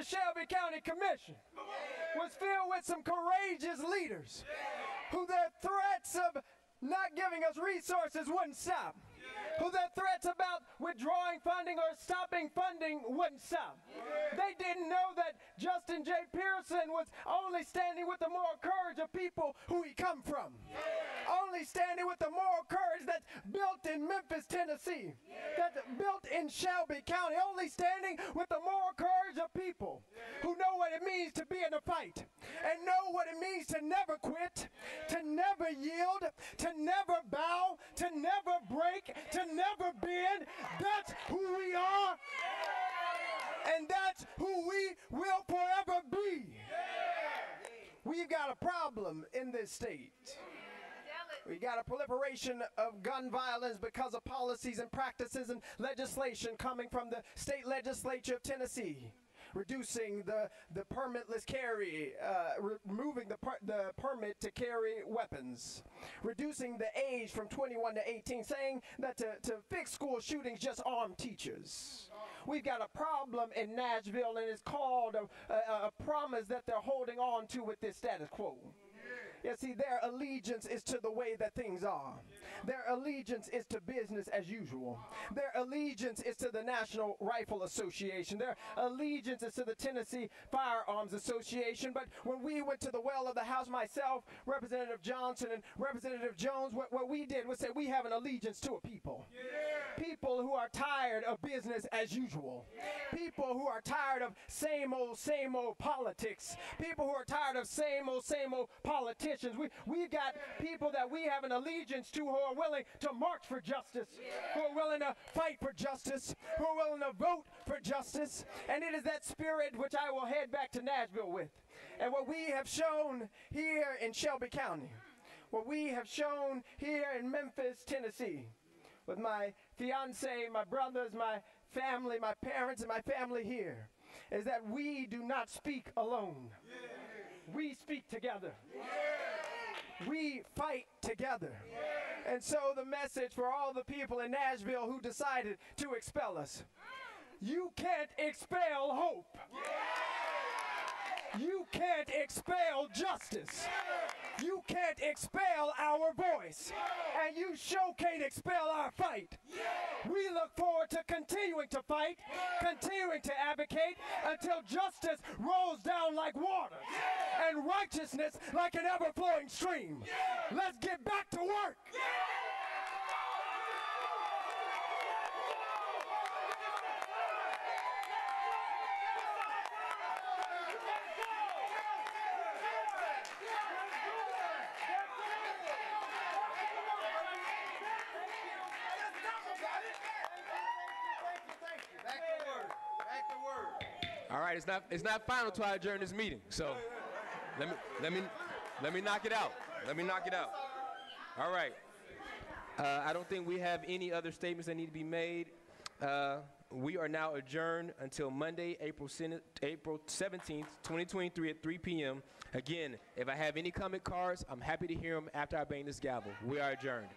the Shelby County Commission was filled with some courageous leaders who their threats of not giving us resources wouldn't stop, who their threats about withdrawing funding or stopping funding wouldn't stop. They didn't know that Justin J. Pearson was only standing with the moral courage of people who he come from. Only standing with the moral courage that's built in Memphis, Tennessee, that's built in Shelby County. Only standing with the moral courage of people who know what it means to be in a fight and know what it means to never quit, to never yield, to never bow, to never break, to never bend. That's who we are, and that's who we will forever be. We've got a problem in this state. We got a proliferation of gun violence because of policies and practices and legislation coming from the state legislature of Tennessee, reducing the permitless carry, removing the permit to carry weapons, reducing the age from 21 to 18, saying that to fix school shootings, just arm teachers. We've got a problem in Nashville, and it's called a promise that they're holding on to with this status quo. You see, their allegiance is to the way that things are. Their allegiance is to business as usual. Their allegiance is to the National Rifle Association. Their allegiance is to the Tennessee Firearms Association. But when we went to the well of the House, myself, Representative Johnson, and Representative Jones, what we did was say we have an allegiance to a people. People who are tired of business as usual. People who are tired of same old politics. People who are tired of same old politicians. We've got people that we have an allegiance to who are willing to march for justice, who are willing to fight for justice, who are willing to vote for justice. And it is that spirit which I will head back to Nashville with. And what we have shown here in Shelby County, what we have shown here in Memphis, Tennessee, with my fiance, my brothers, my family, my parents, and my family here, is that we do not speak alone. We speak together. We fight together. And so the message for all the people in Nashville who decided to expel us: you can't expel hope. You can't expel justice. You can't expel our voice. And you sure can't expel our fight. We look forward to continuing to fight, continuing to advocate until justice rolls down like water and righteousness like an ever-flowing stream. Let's get back to work. All right, it's not final till I adjourn this meeting. So let me knock it out. Let me knock it out. All right. I don't think we have any other statements that need to be made. We are now adjourned until Monday, April 17th, 2023 at 3 p.m. Again, if I have any comment cards, I'm happy to hear them after I bang this gavel. We are adjourned.